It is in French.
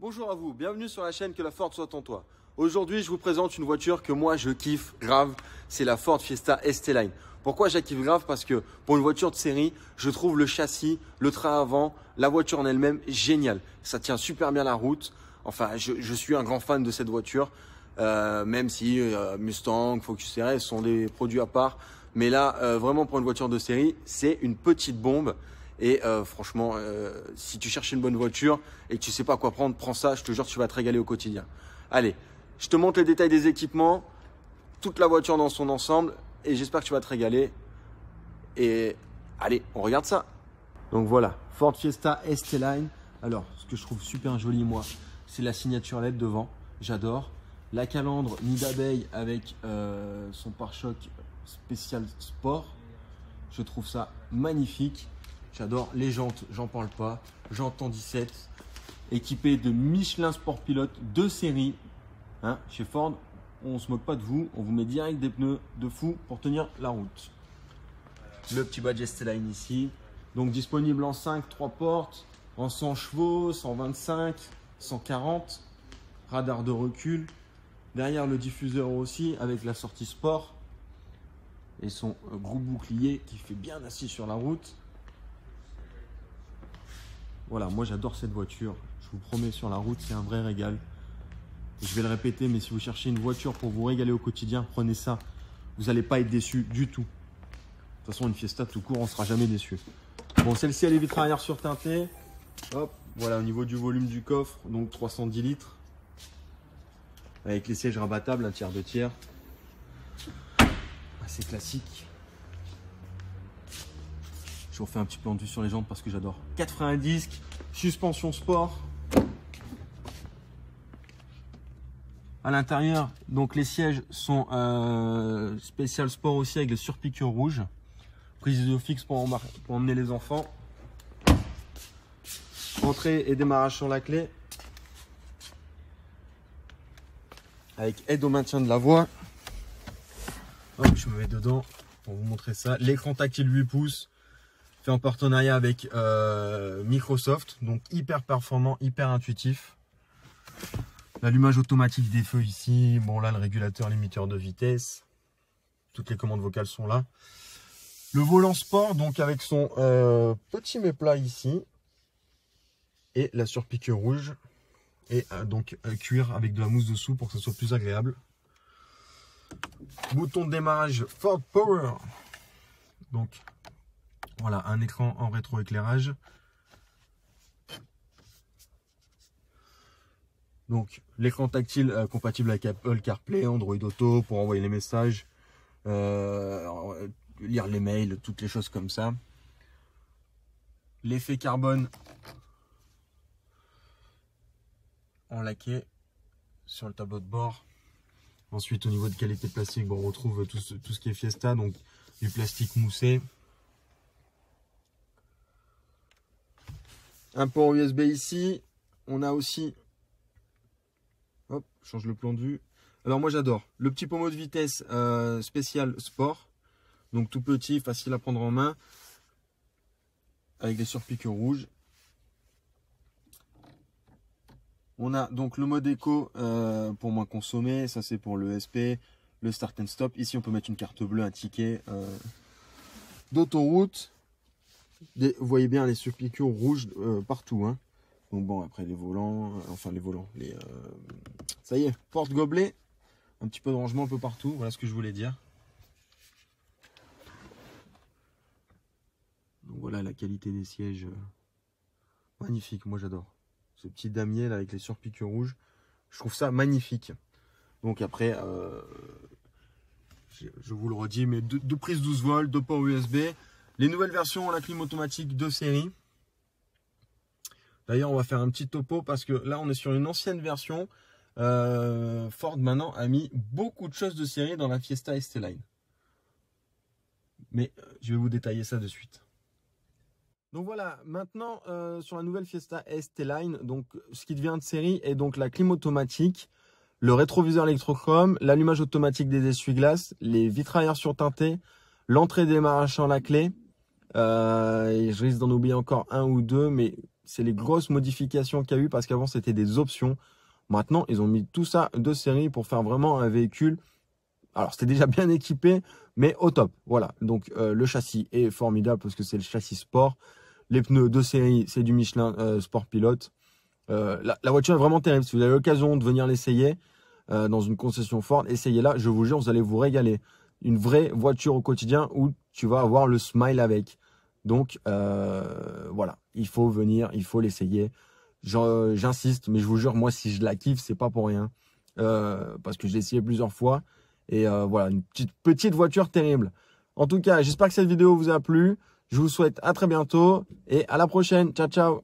Bonjour à vous, bienvenue sur la chaîne Que la Ford soit en toi. Aujourd'hui, je vous présente une voiture que moi je kiffe grave, c'est la Ford Fiesta ST-Line. Pourquoi je la kiffe grave? Parce que pour une voiture de série, je trouve le châssis, le train avant, la voiture en elle-même géniale. Ça tient super bien la route. Enfin, je suis un grand fan de cette voiture, même si Mustang, Focus RS sont des produits à part. Mais là, vraiment pour une voiture de série, c'est une petite bombe. Et franchement, si tu cherches une bonne voiture et que tu sais pas quoi prendre, prends ça, je te jure, tu vas te régaler au quotidien. Allez, je te montre les détails des équipements, toute la voiture dans son ensemble, et j'espère que tu vas te régaler. Et allez, on regarde ça. Donc voilà, Ford Fiesta ST-Line. Alors, ce que je trouve super joli, moi, c'est la signature LED devant, j'adore. La calandre nid d'abeille avec son pare-choc spécial sport, je trouve ça magnifique. J'adore les jantes, j'en parle pas. Jantes en 17, équipé de Michelin Sport Pilote de série. Hein, chez Ford, on se moque pas de vous, on vous met direct des pneus de fou pour tenir la route. Le petit badge ST-Line ici. Donc disponible en 5, 3 portes, en 100 chevaux, 125, 140. Radar de recul. Derrière le diffuseur aussi avec la sortie sport. Et son gros bouclier qui fait bien assis sur la route. Voilà, moi j'adore cette voiture, je vous promets, sur la route, c'est un vrai régal. Je vais le répéter, mais si vous cherchez une voiture pour vous régaler au quotidien, prenez ça. Vous n'allez pas être déçu du tout. De toute façon, une Fiesta tout court, on ne sera jamais déçu. Bon, celle-ci, elle est vitre arrière surteintée. Hop, voilà, au niveau du volume du coffre, donc 310 litres. Avec les sièges rabattables, un tiers, deux tiers. Assez classique. Je refais un petit peu enduit sur les jambes parce que j'adore. 4 freins à disque, suspension sport. À l'intérieur, donc les sièges sont spécial sport aussi avec les surpiqûres rouges. Prise de fixe pour emmener les enfants. Entrée et démarrage sur la clé. Avec aide au maintien de la voie. Hop, je me mets dedans pour vous montrer ça. L'écran tactile 8 pouces. Fait en partenariat avec Microsoft, donc hyper performant, hyper intuitif. L'allumage automatique des feux ici, bon là le régulateur, limiteur de vitesse, toutes les commandes vocales sont là. Le volant sport, donc avec son petit méplat ici, et la surpiqûre rouge, et donc cuir avec de la mousse dessous pour que ce soit plus agréable. Bouton de démarrage Ford Power, donc voilà, un écran en rétroéclairage. Donc, l'écran tactile compatible avec Apple CarPlay, Android Auto pour envoyer les messages, lire les mails, toutes les choses comme ça. L'effet carbone en laqué sur le tableau de bord. Ensuite, au niveau de qualité plastique, bon, on retrouve tout ce qui est Fiesta, donc du plastique moussé. Un port USB ici, on a aussi, hop, change le plan de vue. Alors moi j'adore, le petit pommeau de vitesse spécial sport, donc tout petit, facile à prendre en main, avec des surpiqûres rouges. On a donc le mode éco pour moins consommer, ça c'est pour le ESP, le start and stop. Ici on peut mettre une carte bleue, un ticket d'autoroute. Vous voyez bien les surpiqûres rouges partout. Hein. Donc bon, après les volants, ça y est, porte-gobelet, un petit peu de rangement un peu partout, voilà ce que je voulais dire. Donc voilà la qualité des sièges, magnifique, moi j'adore. Ce petit damier là avec les surpiqûres rouges, je trouve ça magnifique. Donc après, je vous le redis, mais deux prises 12 volts, deux ports USB. Les nouvelles versions ont la clim automatique de série. D'ailleurs, on va faire un petit topo parce que là, on est sur une ancienne version. Ford, maintenant, a mis beaucoup de choses de série dans la Fiesta ST-Line. Mais je vais vous détailler ça de suite. Donc voilà, maintenant, sur la nouvelle Fiesta ST-Line, donc, ce qui devient de série est donc la clim automatique, le rétroviseur électrochrome, l'allumage automatique des essuie-glaces, les vitres arrière surteintées, l'entrée et démarrage sans la clé. Et je risque d'en oublier encore un ou deux, mais c'est les grosses modifications qu'il y a eu, parce qu'avant c'était des options. Maintenant, ils ont mis tout ça de série pour faire vraiment un véhicule. Alors, c'était déjà bien équipé, mais au top. Voilà, donc le châssis est formidable parce que c'est le châssis sport. Les pneus de série, c'est du Michelin Sport Pilote. La voiture est vraiment terrible. Si vous avez l'occasion de venir l'essayer dans une concession Ford, essayez-la. Je vous jure, vous allez vous régaler. Une vraie voiture au quotidien où tu vas avoir le smile avec. Donc, voilà, il faut venir, il faut l'essayer. J'insiste, mais je vous jure, moi, si je la kiffe, c'est pas pour rien. Parce que je l'ai essayé plusieurs fois. Et voilà, une petite voiture terrible. En tout cas, j'espère que cette vidéo vous a plu. Je vous souhaite à très bientôt et à la prochaine. Ciao, ciao.